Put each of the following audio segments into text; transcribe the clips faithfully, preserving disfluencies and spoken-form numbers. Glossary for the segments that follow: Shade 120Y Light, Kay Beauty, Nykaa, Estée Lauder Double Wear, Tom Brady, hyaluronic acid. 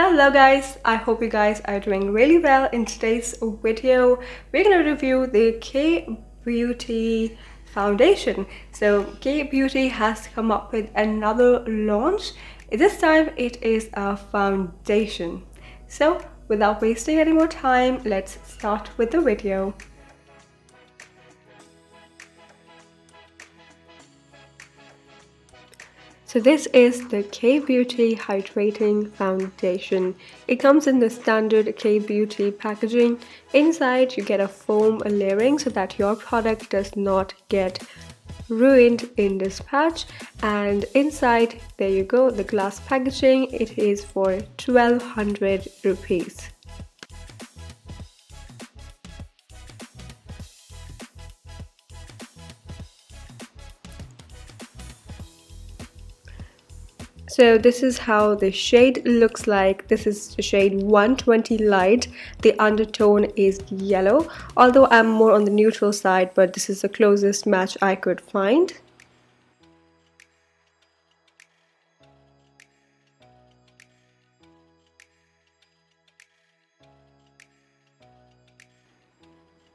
Hello guys, I hope you guys are doing really well. In today's video we're gonna review the Kay Beauty foundation. So Kay Beauty has come up with another launch. This time it is a foundation. So without wasting any more time, let's start with the video. So this is the Kay Beauty Hydrating Foundation. It comes in the standard Kay Beauty packaging. Inside you get a foam layering so that your product does not get ruined in this patch, and inside there you go, the glass packaging. It is for twelve hundred rupees. So this is how the shade looks like. This is shade one twenty light. The undertone is yellow, although I'm more on the neutral side, but this is the closest match I could find.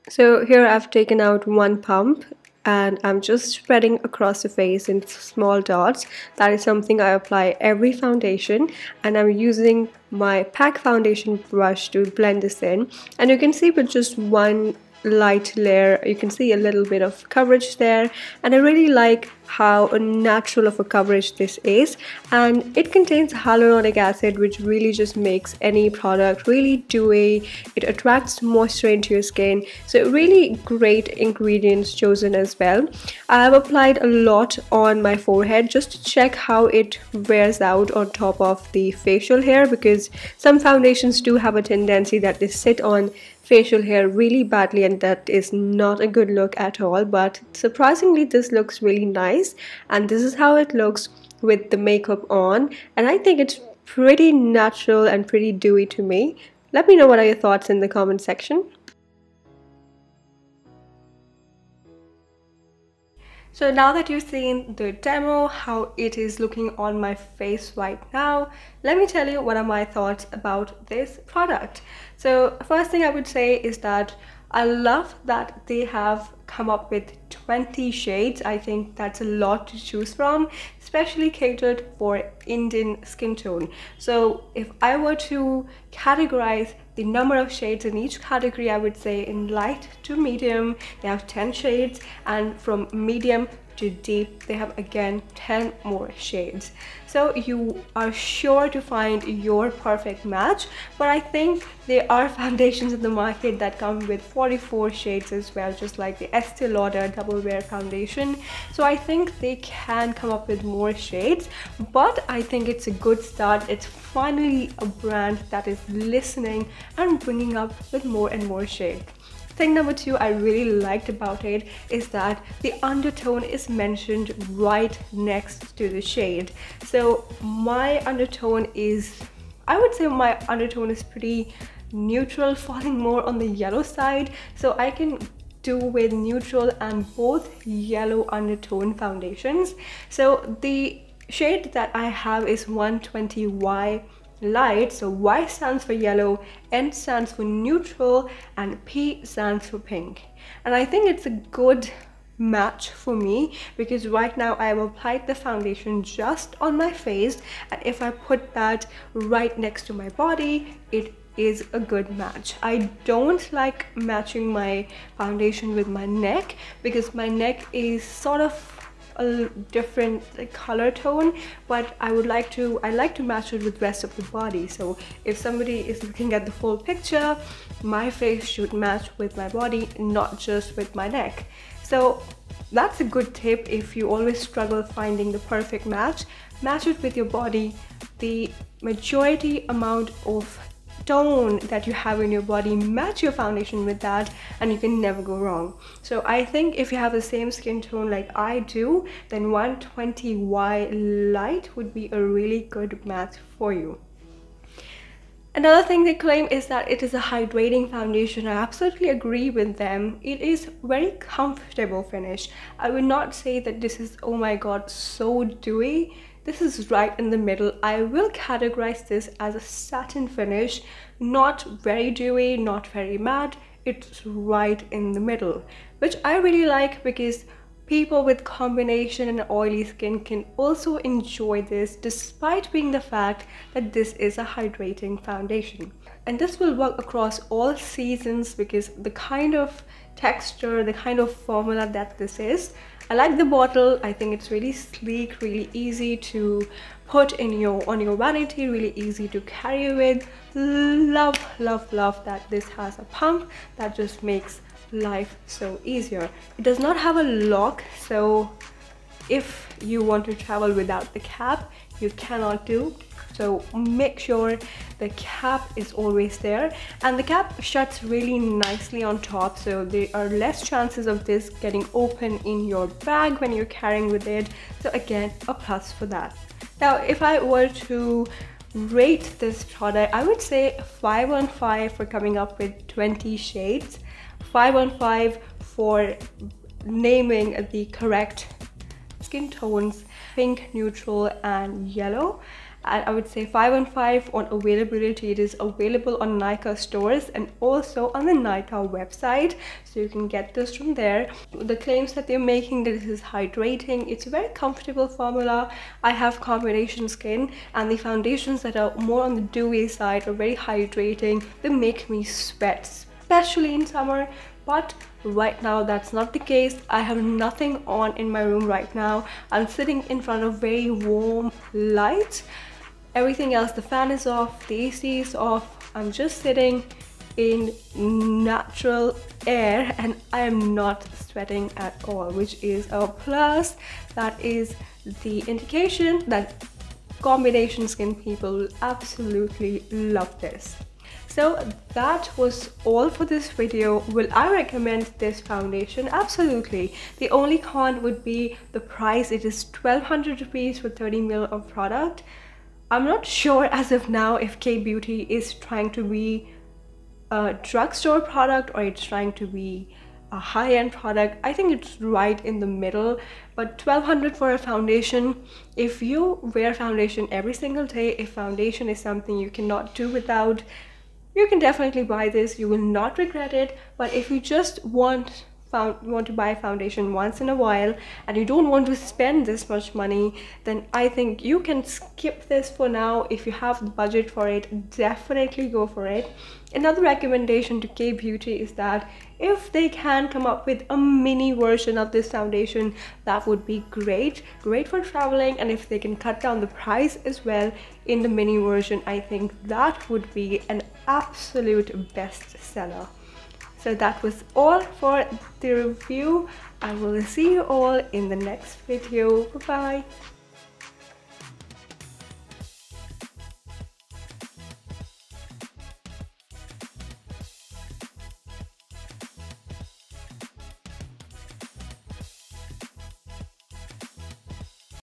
So here I've taken out one pump and I'm just spreading across the face in small dots. That is something I apply every foundation, and I'm using my P A C foundation brush to blend this in. And you can see with just one light layer you can see a little bit of coverage there, and I really like how natural of a coverage this is, and it contains hyaluronic acid, which really just makes any product really dewy. It attracts moisture into your skin, so really great ingredients chosen as well. I have applied a lot on my forehead just to check how it wears out on top of the facial hair, because some foundations do have a tendency that they sit on facial hair really badly, and that is not a good look at all. But surprisingly this looks really nice, and this is how it looks with the makeup on, and I think it's pretty natural and pretty dewy to me. Let me know what are your thoughts in the comment section. So now that you've seen the demo, how it is looking on my face right now, let me tell you what are my thoughts about this product. So first thing I would say is that I love that they have come up with twenty shades. I think that's a lot to choose from, especially catered for Indian skin tone. So if I were to categorize the number of shades in each category, I would say in light to medium they have ten shades, and from medium to deep they have again ten more shades. So you are sure to find your perfect match, but I think there are foundations in the market that come with forty-four shades as well, just like the Estée Lauder Double Wear foundation. So I think they can come up with more shades, but I think it's a good start. It's finally a brand that is listening and bringing up with more and more shades. Thing number two I really liked about it is that the undertone is mentioned right next to the shade. So my undertone is, I would say my undertone is pretty neutral, falling more on the yellow side, so I can do with neutral and both yellow undertone foundations. So the shade that I have is one twenty Y light. So Y stands for yellow, N stands for neutral, and P stands for pink. And I think it's a good match for me, because right now I have applied the foundation just on my face, and if I put that right next to my body, it is a good match. I don't like matching my foundation with my neck, because my neck is sort of a different color tone, but I would like to I like to match it with the rest of the body. So if somebody is looking at the full picture, my face should match with my body, not just with my neck. So that's a good tip. If you always struggle finding the perfect match, match it with your body. The majority amount of tone that you have in your body, match your foundation with that, and you can never go wrong. So I think if you have the same skin tone like I do, then one twenty Y light would be a really good match for you. Another thing they claim is that it is a hydrating foundation. I absolutely agree with them. It is very comfortable finish. I would not say that this is, oh my god, so dewy. This is right in the middle. I will categorize this as a satin finish, not very dewy, not very matte. It's right in the middle, which I really like because people with combination and oily skin can also enjoy this, despite being the fact that this is a hydrating foundation. And this will work across all seasons because the kind of texture, the kind of formula that this is. I like the bottle. I think it's really sleek, really easy to put in your on your vanity, really easy to carry with. Love, love, love that this has a pump that just makes life so easier. It does not have a lock, so if you want to travel without the cap, you cannot do. So make sure the cap is always there, and the cap shuts really nicely on top, so there are less chances of this getting open in your bag when you're carrying with it. So again, a plus for that. Now, if I were to rate this product, I would say five on five for coming up with twenty shades, five on five for naming the correct skin tones, pink, neutral and yellow. And I would say five on five on availability. It is available on Nykaa stores and also on the Nykaa website, so you can get this from there. The claims that they're making, that this is hydrating, it's a very comfortable formula. I have combination skin, and the foundations that are more on the dewy side are very hydrating. They make me sweat, especially in summer, but right now that's not the case. I have nothing on in my room right now. I'm sitting in front of very warm lights. Everything else, the fan is off, the A C is off. I'm just sitting in natural air and I am not sweating at all, which is a plus. That is the indication that combination skin people will absolutely love this. So that was all for this video. Will I recommend this foundation? Absolutely. The only con would be the price. It is twelve hundred rupees for thirty mil of product. I'm not sure as of now if Kay Beauty is trying to be a drugstore product or it's trying to be a high-end product. I think it's right in the middle, but twelve hundred for a foundation. If you wear foundation every single day, if foundation is something you cannot do without, you can definitely buy this. You will not regret it. But if you just want found, want to buy a foundation once in a while and you don't want to spend this much money, then I think you can skip this for now. If you have the budget for it, definitely go for it. Another recommendation to Kay Beauty is that if they can come up with a mini version of this foundation, that would be great. Great for traveling, and if they can cut down the price as well in the mini version, I think that would be an absolute bestseller. So that was all for the review. I will see you all in the next video. Bye bye.